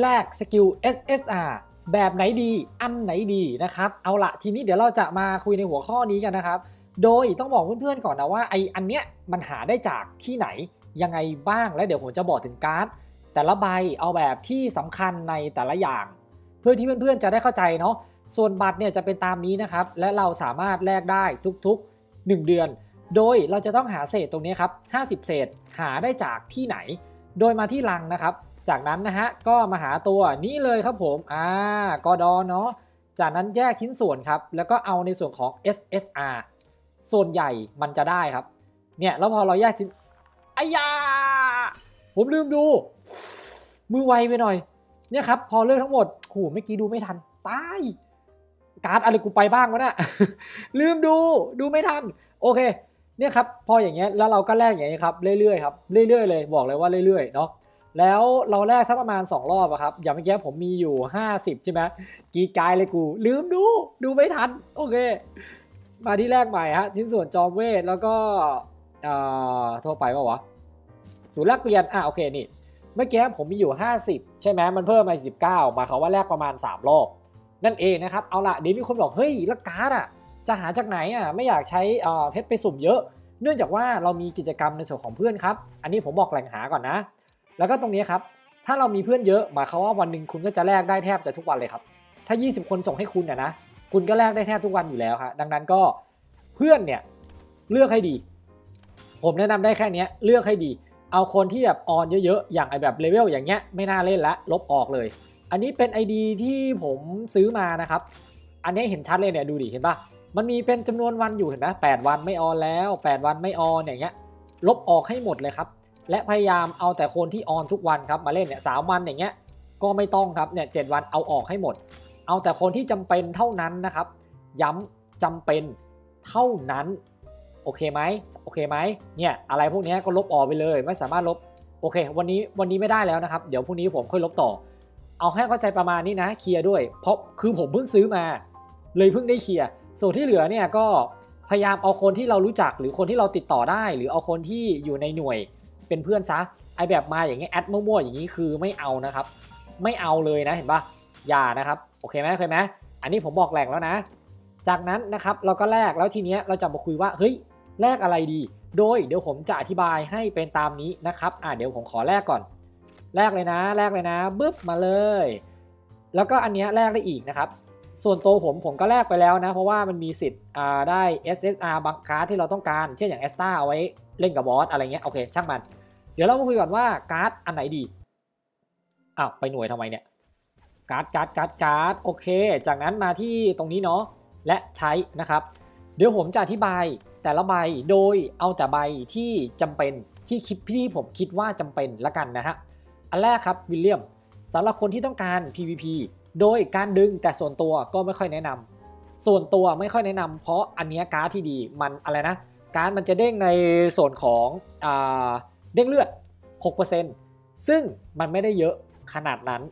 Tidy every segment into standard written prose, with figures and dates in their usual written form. แลกสกิล SSR แบบไหนดีอันไหนดีนะครับเอาละทีนี้เดี๋ยวเราจะมาคุยในหัวข้อนี้กันนะครับโดยต้องบอกเพื่อนๆก่อนนะว่าไออันเนี้ยมันหาได้จากที่ไหนยังไงบ้างและเดี๋ยวผมจะบอกถึงการ์ดแต่ละใบเอาแบบที่สำคัญในแต่ละอย่างเพื่อที่เพื่อนๆจะได้เข้าใจเนาะส่วนบัตรเนี่ยจะเป็นตามนี้นะครับและเราสามารถแลกได้ทุกๆ1เดือนโดยเราจะต้องหาเศษตรงนี้ครับ50เศษหาได้จากที่ไหนโดยมาที่ลังนะครับจากนั้นนะฮะก็มาหาตัวนี้เลยครับผมกดอนเนาะจากนั้นแยกชิ้นส่วนครับแล้วก็เอาในส่วนของ SSR ส่วนใหญ่มันจะได้ครับเนี่ยแล้วพอเราแยกชิ้นผมลืมดูมือไวไปหน่อยเนี่ยครับพอเลือกทั้งหมดโหเมื่อกี้ดูไม่ทันตายการ์ดอะไรกูไปบ้างวะเนี่ย ลืมดูไม่ทันโอเคเนี่ยครับพออย่างเงี้ยแล้วเราก็แลกอย่างเงี้ยครับเรื่อยๆครับเรื่อยๆเลยบอกเลยว่าเรื่อยๆเนาะแล้วเราแลกสักประมาณ2รอบครับอย่างเมื่อกี้ผมมีอยู่50ใช่ไหมกีกายเลยกูลืมดูไม่ทันโอเคมาที่แรกใหม่ฮะชิ้นส่วนจอมเวทแล้วก็ทั่วไปป่าววะศูนย์แลกเปลี่ยนโอเคนี่เมื่อกี้ผมมีอยู่50ใช่ไหมมันเพิ่มมา19มาเขาว่าแลกประมาณ3รอบนั่นเองนะครับเอาละเดี๋ยวมีคนบอกเฮ้ยแล้วการ์ดจะหาจากไหนไม่อยากใช้เพชรไปสุ่มเยอะเนื่องจากว่าเรามีกิจกรรมในส่วนของเพื่อนครับอันนี้ผมบอกแหล่งหาก่อนนะแล้วก็ตรงนี้ครับถ้าเรามีเพื่อนเยอะหมายความว่าวันหนึ่งคุณก็จะแลกได้แทบจะทุกวันเลยครับถ้า20คนส่งให้คุณนะคุณก็แลกได้แทบทุกวันอยู่แล้วครับดังนั้นก็เพื่อนเนี่ยเลือกให้ดีผมแนะนำได้แค่นี้เลือกให้ดีเอาคนที่แบบออนเยอะๆอย่างไอแบบเลเวลอย่างเงี้ยไม่น่าเล่นละลบออกเลยอันนี้เป็น ID ที่ผมซื้อมานะครับอันนี้เห็นชัดเลยเนี่ยดูดิเห็นปะมันมีเป็นจำนวนวันอยู่เห็นไหม8วันไม่ออนแล้ว8วันไม่ออนอย่างเงี้ยลบออกให้หมดเลยครับและพยายามเอาแต่คนที่ออนทุกวันครับมาเล่นเนี่ย3วันอย่างเงี้ยก็ไม่ต้องครับเนี่ย7วันเอาออกให้หมดเอาแต่คนที่จำเป็นเท่านั้นนะครับย้ำจำเป็นเท่านั้นโอเคไหมโอเคไหมเนี่ยอะไรพวกนี้ก็ลบออกไปเลยไม่สามารถลบโอเควันนี้ไม่ได้แล้วนะครับเดี๋ยวพรุ่งนี้ผมค่อยลบต่อเอาให้เข้าใจประมาณนี้นะเคลียร์ด้วยเพราะคือผมเพิ่งซื้อมาเลยเพิ่งได้เคลียร์ส่วนที่เหลือเนี่ยก็พยายามเอาคนที่เรารู้จักหรือคนที่เราติดต่อได้หรือเอาคนที่อยู่ในหน่วยเป็นเพื่อนซะไอแบบมาอย่างเงี้ยแอดมั่วๆอย่างนี้คือไม่เอานะครับไม่เอาเลยนะเห็นปะอย่านะครับโอเคไหมเคยไหมอันนี้ผมบอกแหล่งแล้วนะจากนั้นนะครับเราก็แลกแล้วทีเนี้ยเราจะมาคุยว่าเฮ้ยแลกอะไรดีโดยเดี๋ยวผมจะอธิบายให้เป็นตามนี้นะครับเดี๋ยวผมขอแลกก่อนแลกเลยนะแลกเลยนะบึ๊บมาเลยแล้วก็อันเนี้ยแลกได้อีกนะครับส่วนตัวผมก็แลกไปแล้วนะเพราะว่ามันมีสิทธิ์ได้ SSR บางการ์ดที่เราต้องการเช่นอย่าง Asta เอาไว้เล่นกับบอสอะไรเงี้ยโอเคช่างมันเดี๋ยวเรามาคุยก่อนว่าการ์ดอันไหนดีไปหน่วยทำไมเนี่ยการ์ดโอเคจากนั้นมาที่ตรงนี้เนาะและใช้นะครับเดี๋ยวผมจะอธิบายแต่ละใบโดยเอาแต่ใบที่จำเป็นที่คิดพี่ผมคิดว่าจำเป็นละกันนะฮะอันแรกครับวิลเลียมสำหรับคนที่ต้องการ PVP โดยการดึงแต่ส่วนตัวก็ไม่ค่อยแนะนำส่วนตัวไม่ค่อยแนะนำเพราะอันนี้การ์ดที่ดีมันอะไรนะการ์ดมันจะเด้งในส่วนของเด้งเลือด 6% ซึ่งมันไม่ได้เยอะขนาดนั้น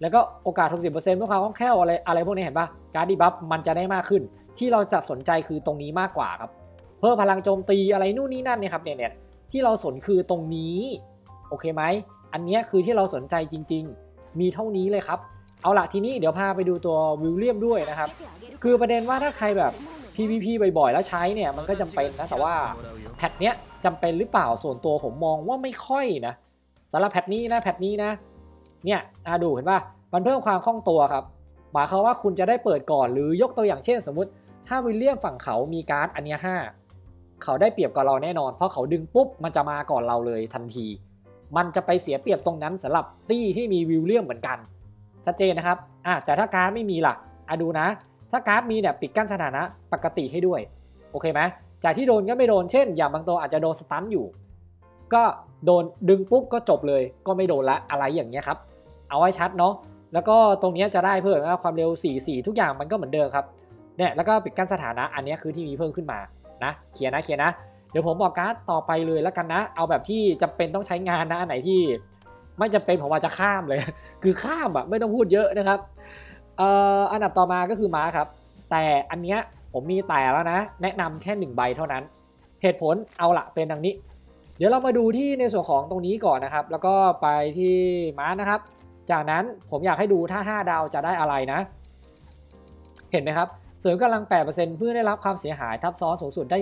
แล้วก็โอกาส 60% เมื่อความคล่องแคล่วอะไรพวกนี้เห็นปะการ์ดดีบัฟมันจะได้มากขึ้นที่เราจะสนใจคือตรงนี้มากกว่าครับเพิ่มพลังโจมตีอะไรนู่นนี่นั่นเนี่ยครับเนี่ยที่เราสนคือตรงนี้โอเคไหมอันนี้คือที่เราสนใจจริงๆมีเท่านี้เลยครับเอาละทีนี้เดี๋ยวพาไปดูตัววิลเลียมด้วยนะครับคือประเด็นว่าถ้าใครแบบ PVP บ่อยๆแล้วใช้เนี่ยมันก็จำเป็นนะแต่ว่าแพทเนี้ยจำเป็นหรือเปล่าส่วนตัวผมมองว่าไม่ค่อยนะสำหรับแพทนี้นะเนี่ยดูเห็นป่ะมันเพิ่มความคล่องตัวครับหมายความว่าคุณจะได้เปิดก่อนหรือยกตัวอย่างเช่นสมมุติถ้าวิลเลียมฝั่งเขามีการ์ดอันนี้5เขาได้เปรียบกับเราแน่นอนเพราะเขาดึงปุ๊บมันจะมาก่อนเราเลยทันทีมันจะไปเสียเปรียบตรงนั้นสำหรับตี้ที่มีวิลเลียมเหมือนกันชัดเจนนะครับแต่ถ้าการ์ดไม่มีล่ะดูนะถ้าการ์ดมีเนี่ยปิดกั้นสถานะปกติให้ด้วยโอเคไหมจากที่โดนก็ไม่โดนเช่นอย่างบางตัวอาจจะโดนสตันอยู่ก็โดนดึงปุ๊บก็จบเลยก็ไม่โดนละอะไรอย่างเงี้ยครับเอาไว้ชัดเนาะแล้วก็ตรงนี้จะได้เพิ่มความเร็ว4ทุกอย่างมันก็เหมือนเดิมครับเนี่ยแล้วก็ปิดกั้นสถานะอันนี้คือที่มีเพิ่มขึ้นมานะเคลียร์นะเดี๋ยวผมบอกการ์ดต่อไปเลยแล้วกันนะเอาแบบที่จำเป็นต้องใช้งานนะอันไหนที่ไม่จำเป็นผมว่าจะข้ามเลย คือข้ามไม่ต้องพูดเยอะนะครับอันดับต่อมาก็คือม้าครับแต่อันเนี้ยผมมีแต่แล้วนะแนะนำแค่1ใบเท่านั้นเหตุผลเอาละเป็นดังนี้เดี๋ยวเรามาดูที่ในส่วนของตรงนี้ก่อนนะครับแล้วก็ไปที่ม้านะครับ จากนั้นผมอยากให้ดูถ้า5ดาวจะได้อะไรนะเห็นไหมครับเสริมกำลัง 8% เพื่อได้รับความเสียหายทับซ้อนสูงสุดได้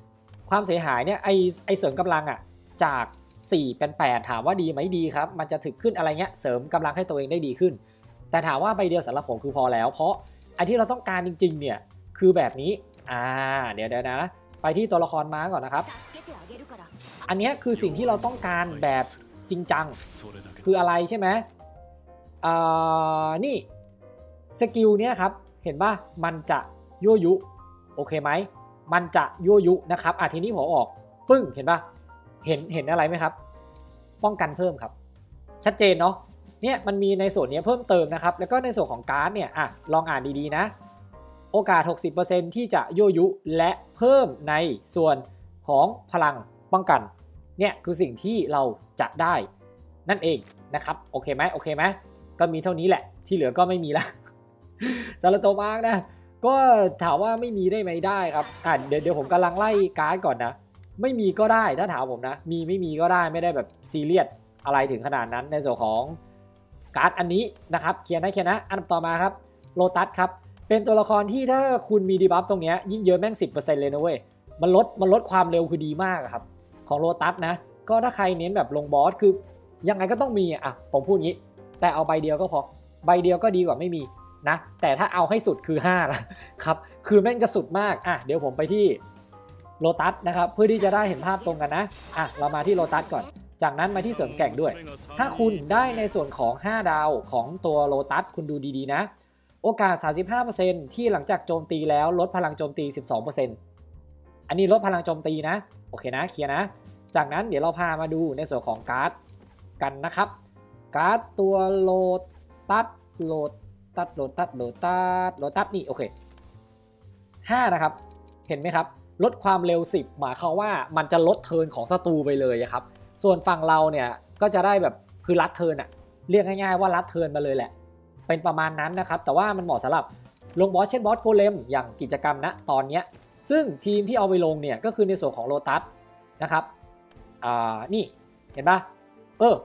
4ความเสียหายเนี่ยไอเสริมกำลังอ่ะจาก4เป็น8ถามว่าดีไหมดีครับมันจะถึกขึ้นอะไรเงี้ยเสริมกำลังให้ตัวเองได้ดีขึ้นแต่ถามว่าใบเดียวสำหรับผมคือพอแล้วเพราะไอที่เราต้องการจริงๆเนี่ยคือแบบนี้เดี๋ยวนะไปที่ตัวละครม้าก่อนนะครับอันนี้คือสิ่งที่เราต้องการแบบจริงจังคืออะไรใช่ไหมนี่สกิลเนี้ยครับเห็นป่ะมันจะยั่วยุโอเคไหมมันจะยั่วยุนะครับทีนี้ผมออกปึ้งเห็นป่ะเห็นอะไรไหมครับป้องกันเพิ่มครับชัดเจนเนาะเนี่ยมันมีในส่วนนี้เพิ่มเติมนะครับแล้วก็ในส่วนของการ์ดเนี่ยลองอ่านดีๆนะโอกาส 60% ที่จะยั่วยุและเพิ่มในส่วนของพลังป้องกันเนี่ยคือสิ่งที่เราจะได้นั่นเองนะครับโอเคไหมก็มีเท่านี้แหละที่เหลือก็ไม่มีละซาลาโตมาร์กนะก็ถามว่าไม่มีได้ไหมได้ครับเดี๋ยวผมกำลังไล่การ์ดก่อนนะไม่มีก็ได้ถ้าถามผมนะมีไม่มีก็ได้ไม่ได้แบบซีเรียสอะไรถึงขนาดนั้นในส่วนของการ์ดอันนี้นะครับเคลียร์นะอันต่อมาครับโลตัสครับเป็นตัวละครที่ถ้าคุณมีดีบัฟตรงนี้ยิ่งเยอะแม่ง 10% เลยนะเว้ยมันลดความเร็วคือดีมากครับของโลตัสนะก็ถ้าใครเน้นแบบลงบอสคือยังไงก็ต้องมีผมพูดงี้แต่เอาใบเดียวก็พอใบเดียวก็ดีกว่าไม่มีนะแต่ถ้าเอาให้สุดคือ5ละครับคือแม่งจะสุดมากเดี๋ยวผมไปที่โลตัสนะครับเพื่อที่จะได้เห็นภาพตรงกันนะเรามาที่โลตัสก่อนจากนั้นมาที่เสริมแก่งด้วยถ้าคุณได้ในส่วนของ5ดาวของตัวโลตัสคุณดูดีๆนะโอกาส 35% ที่หลังจากโจมตีแล้วลดพลังโจมตี 12% อันนี้ลดพลังโจมตีนะโอเคนะเคลียร์นะจากนั้นเดี๋ยวเราพามาดูในส่วนของการ์ดกันนะครับการ์ดตัวโลตัสนี่โอเค5นะครับเห็นไหมครับลดความเร็ว10หมายความว่ามันจะลดเทิร์นของศัตรูไปเลยครับส่วนฝั่งเราเนี่ยก็จะได้แบบคือลัดเทิร์นเรียกง่ายๆว่าลัดเทิร์นมาเลยแหละเป็นประมาณนั้นนะครับแต่ว่ามันเหมาะสำหรับลงบอสเช่นบอสโกเลมอย่างกิจกรรมนะตอนนี้ซึ่งทีมที่เอาไปลงเนี่ยก็คือในส่วนของโลตัสนะครับนี่เห็นปะ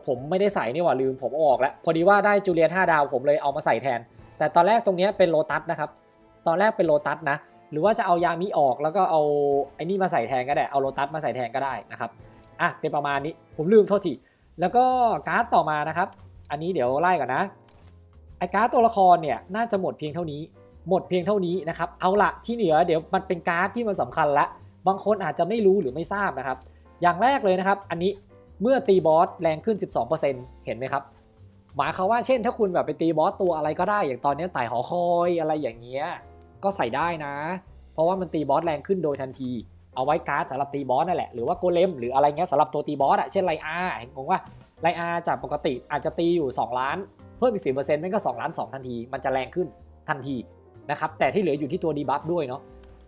ผมไม่ได้ใส่นี่หว่าลืมผมออกแล้วพอดีว่าได้จูเลียน5ดาวผมเลยเอามาใส่แทนแต่ตอนแรกตรงนี้เป็นโลตัสนะครับตอนแรกเป็นโลตัสนะหรือว่าจะเอายามิออกแล้วก็เอาไอ้นี่มาใส่แทนก็ได้เอาโลตัสมาใส่แทนก็ได้นะครับเป็นประมาณนี้ผมลืมโทษทีแล้วก็การ์ดต่อมานะครับอันนี้เดี๋ยวไล่ก่อนนะไอ้การ์ดตัวละครเนี่ยน่าจะหมดเพียงเท่านี้นะครับเอาละที่เหลือเดี๋ยวมันเป็นการ์ดที่มันสำคัญละบางคนอาจจะไม่รู้หรือไม่ทราบนะครับอย่างแรกเลยนะครับอันนี้เมื่อตีบอสแรงขึ้น 12% เห็นไหมครับหมายความว่าเช่นถ้าคุณแบบไปตีบอสตัวอะไรก็ได้อย่างตอนนี้ไต่หอคอยอะไรอย่างเงี้ยก็ใส่ได้นะเพราะว่ามันตีบอสแรงขึ้นโดยทันทีเอาไว้การ์ดสำหรับตีบอสนั่นแหละหรือว่าโกเลมหรืออะไรเงี้ยสำหรับตัวตีบอสเช่นไลอาเห็นผมว่าไลอาจากปกติอาจจะตีอยู่2ล้านเพิ่มอีก 10% มันก็2.2 ล้านทันทีมันจะแรงขึ้นทันทีนะครับแต่ที่เหลืออยู่ที่ตัวดีบัฟด้วยเนาะ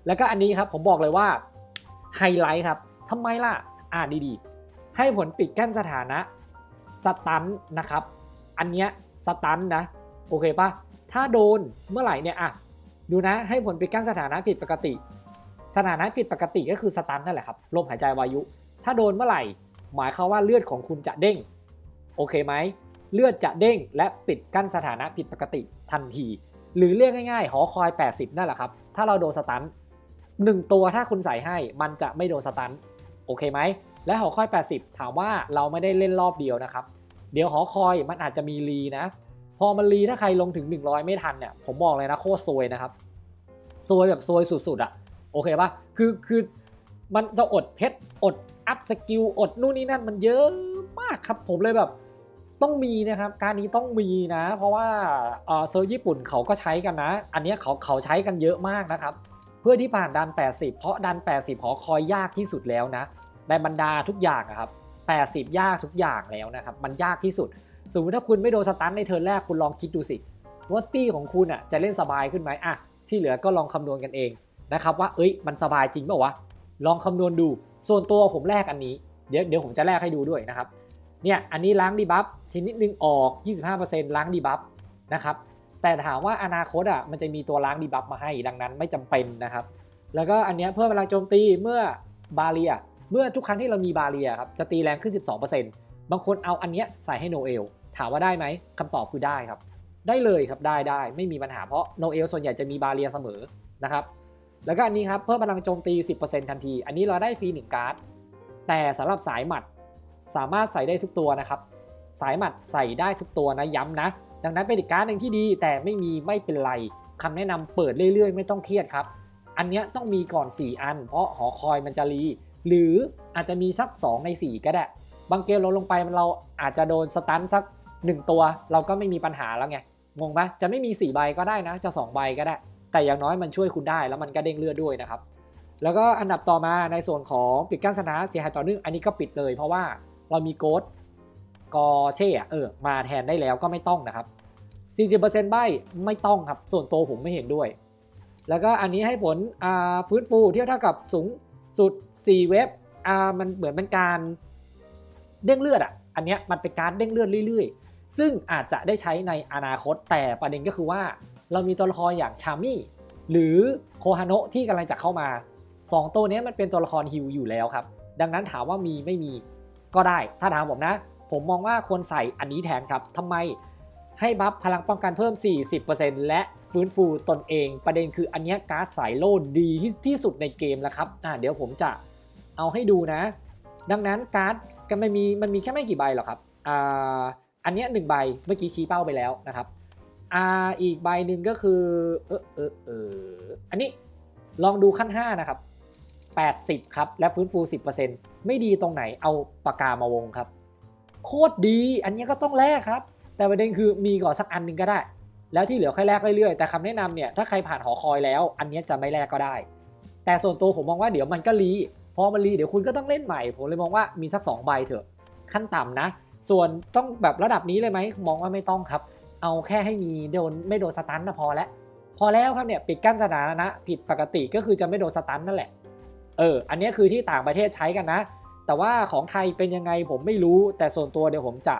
แล้วก็อันนี้ครับผมบอกเลยว่าไฮไลท์ครับทำไมล่ะดีๆให้ผลปิดกั้นสถานะสตันนะครับอันเนี้ยสตันนะโอเคปะถ้าโดนเมื่อไหร่เนี่ยดูนะให้ผลปิดกั้นสถานะผิดปกติสถานะผิดปกติก็คือสตันนั่นแหละครับลมหายใจวายุถ้าโดนเมื่อไหร่หมายความว่าเลือดของคุณจะเด้งโอเคไหมเลือดจะเด้งและปิดกั้นสถานะผิดปกติทันทีหรือเรียกง่ายๆหอคอย80นั่นแหละครับถ้าเราโดนสตัน1ตัวถ้าคุณใส่ให้มันจะไม่โดนสตันโอเคไหมและหอคอย80ถามว่าเราไม่ได้เล่นรอบเดียวนะครับเดี๋ยวหอคอยมันอาจจะมีรีนะพอมันรีถ้าใครลงถึง100ไม่ทันเนี่ยผมบอกเลยนะโคตรซวยนะครับซวยแบบซวยสุดๆโอเคป่ะคือมันจะอดเพชรอดอัพสกิลอดนู่นนี่นั่นมันเยอะมากครับผมเลยแบบต้องมีนะครับการนี้ต้องมีนะเพราะว่าเซิร์ฟญี่ปุ่นเขาก็ใช้กันนะอันนี้เขาใช้กันเยอะมากนะครับเพื่อที่ผ่านดัน80เพราะดัน80หอคอยยากที่สุดแล้วนะในบรรดาทุกอย่างนะครับ80ยากทุกอย่างแล้วนะครับมันยากที่สุดสมมติถ้าคุณไม่โดนสตันในเทิร์นแรกคุณลองคิดดูสิว่าตี้ของคุณจะเล่นสบายขึ้นไหมที่เหลือก็ลองคำนวณกันเองนะครับว่าเอ้ยมันสบายจริงเปล่าวะลองคำนวณดูส่วนตัวผมแลกอันนี้เดี๋ยวผมจะแลกให้ดูด้วยนะครับเนี่ยอันนี้ล้างดีบัฟชนิดนึงออก 25% ล้างดีบัฟนะครับแต่ถามว่าอนาคตมันจะมีตัวล้างดีบัฟมาให้ดังนั้นไม่จำเป็นนะครับแล้วก็อันนี้เพิ่มเวลาโจมตีเมื่อบาเรียเมื่อทุกครั้งที่เรามีบาเรียครับจะตีแรงขึ้น 12% บางคนเอาอันนี้ใส่ให้โนเอล ถามว่าได้ไหมคำตอบคือได้ครับได้เลยครับได้ไม่มีปัญหาเพราะโนเอลส่วนใหญ่จะมีบาเรียเสมอนะครับแล้วก็อันนี้ครับเพิ่มพลังโจมตี 10% ทันทีอันนี้เราได้ฟรี1การ์ดแต่สำหรับสายหมัดสามารถใส่ได้ทุกตัวนะครับสายหมัดใส่ได้ทุกตัวนะย้ำนะดังนั้นเป็นอีกการ์ดหนึ่งที่ดีแต่ไม่มีไม่เป็นไรคำแนะนำเปิดเรื่อยๆไม่ต้องเครียดครับอันนี้ต้องมีก่อน4อันเพราะหอคอยมันจะรีหรืออาจจะมีสัก2ใน4ก็ได้บางเกมเราลงไปเราอาจจะโดนสตันสัก1ตัวเราก็ไม่มีปัญหาแล้วไงงงไหมจะไม่มี4ใบก็ได้นะจะ2ใบก็ได้แต่อย่างน้อยมันช่วยคุณได้แล้วมันก็เด้งเลือดด้วยนะครับแล้วก็อันดับต่อมาในส่วนของปิดกั้นสถานะเสียหายต่อเนื่องอันนี้ก็ปิดเลยเพราะว่าเรามีโค้ดกอเช่มาแทนได้แล้วก็ไม่ต้องนะครับ 40% ใบไม่ต้องครับส่วนตัวผมไม่เห็นด้วยแล้วก็อันนี้ให้ผลฟื้นฟูเทียบเท่ากับสูงสุด4เว็บมันเหมือนเป็นการเด้งเลือดอันนี้มันเป็นการเด้งเลือดเรื่อยๆซึ่งอาจจะได้ใช้ในอนาคตแต่ประเด็นก็คือว่าเรามีตัวละครอย่างชามี่หรือโคฮาโนะที่กำลังจะเข้ามา2ตัวนี้มันเป็นตัวละครฮิวอยู่แล้วครับดังนั้นถามว่ามีไม่มีก็ได้ถ้าถามผมนะผมมองว่าควรใส่อันนี้แทนครับทำไมให้บัฟพลังป้องกันเพิ่ม 40% และฟื้นฟูตนเองประเด็นคืออันนี้การ์ดสายโลดดีที่สุดในเกมแล้วครับเดี๋ยวผมจะเอาให้ดูนะดังนั้นการ์ดก็มันมีแค่ไม่กี่ใบหรอกครับอันนี้1ใบเมื่อกี้ชี้เป้าไปแล้วนะครับอีกใบหนึ่งก็คืออันนี้ลองดูขั้น5นะครับ80ครับและฟื้นฟู 10% ไม่ดีตรงไหนเอาปากกามาวงครับโคตรดีอันนี้ก็ต้องแลกครับแต่ประเด็นคือมีก่อนสักอันหนึ่งก็ได้แล้วที่เหลือค่อยแลกเรื่อยๆแต่คำแนะนำเนี่ยถ้าใครผ่านหอคอยแล้วอันนี้จะไม่แลกก็ได้แต่ส่วนตัวผมมองว่าเดี๋ยวมันก็รีพอมันรีเดี๋ยวคุณก็ต้องเล่นใหม่ผมเลยมองว่ามีสัก2ใบเถอะขั้นต่ำนะส่วนต้องแบบระดับนี้เลยไหมมองว่าไม่ต้องครับเอาแค่ให้มีโดนไม่โดนสตันนะพอแล้วครับเนี่ยปิดกั้นสถานะผิดปกติก็คือจะไม่โดนสตันนั่นแหละอันนี้คือที่ต่างประเทศใช้กันนะแต่ว่าของไทยเป็นยังไงผมไม่รู้แต่ส่วนตัวเดี๋ยวผมจะ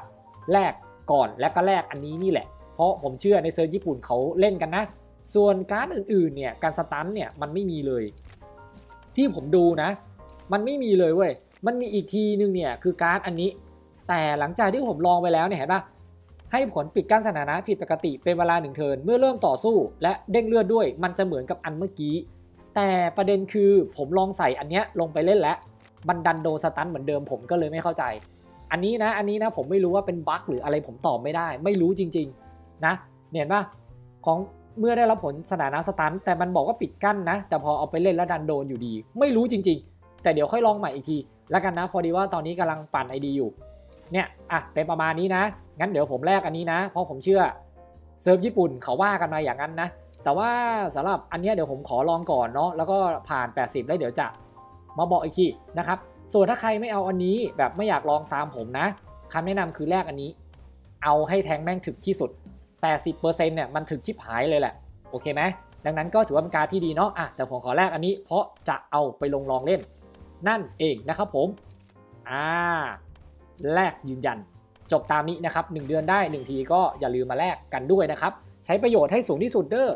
แลกก่อนและก็แลกอันนี้นี่แหละเพราะผมเชื่อในเซิร์ฟญี่ปุ่นเขาเล่นกันนะส่วนการ์ดอื่นๆเนี่ยการสตันเนี่ยมันไม่มีเลยที่ผมดูนะมันไม่มีเลยเว้ยมันมีอีกทีนึงเนี่ยคือการ์ดอันนี้แต่หลังจากที่ผมลองไปแล้วเนี่ยเห็นปะให้ผลปิดกั้นสถานะผิดปกติเป็นเวลา1เทิร์นเมื่อเริ่มต่อสู้และเด้งเลือดด้วยมันจะเหมือนกับอันเมื่อกี้แต่ประเด็นคือผมลองใส่อันเนี้ยลงไปเล่นแล้วมันดันโดนสตันเหมือนเดิมผมก็เลยไม่เข้าใจอันนี้นะผมไม่รู้ว่าเป็นบั๊กหรืออะไรผมตอบไม่ได้ไม่รู้จริงๆนะเห็นปะของเมื่อได้รับผลสถานะสตันแต่มันบอกว่าปิดกั้นนะแต่พอเอาไปเล่นแล้วดันโดนอยู่ดีไม่รู้จริงๆแต่เดี๋ยวค่อยลองใหม่อีกทีแล้วกันนะพอดีว่าตอนนี้กำลังปั่นไอดีอยู่เนี่ยเป็นประมาณนี้นะงั้นเดี๋ยวผมแลกอันนี้นะเพราะผมเชื่อเซิร์ฟญี่ปุ่นเขาว่ากันมาอย่างนั้นนะแต่ว่าสำหรับอันนี้เดี๋ยวผมขอลองก่อนเนาะแล้วก็ผ่าน80แล้วเดี๋ยวจะมาบอกอีกทีนะครับส่วนถ้าใครไม่เอาอันนี้แบบไม่อยากลองตามผมนะคำแนะนำคือแรกอันนี้เอาให้แทงแม่งถึกที่สุด 80% เนี่ยมันถึกชิบหายเลยแหละโอเคไหมดังนั้นก็ถือว่าเป็นการที่ดีเนาะแต่ผมขอแรกอันนี้เพราะจะเอาไปลองเล่นนั่นเองนะครับผมแรกยืนยันจบตามนี้นะครับ1 เดือนได้1 ทีก็อย่าลืมมาแลกกันด้วยนะครับใช้ประโยชน์ให้สูงที่สุดเด้อ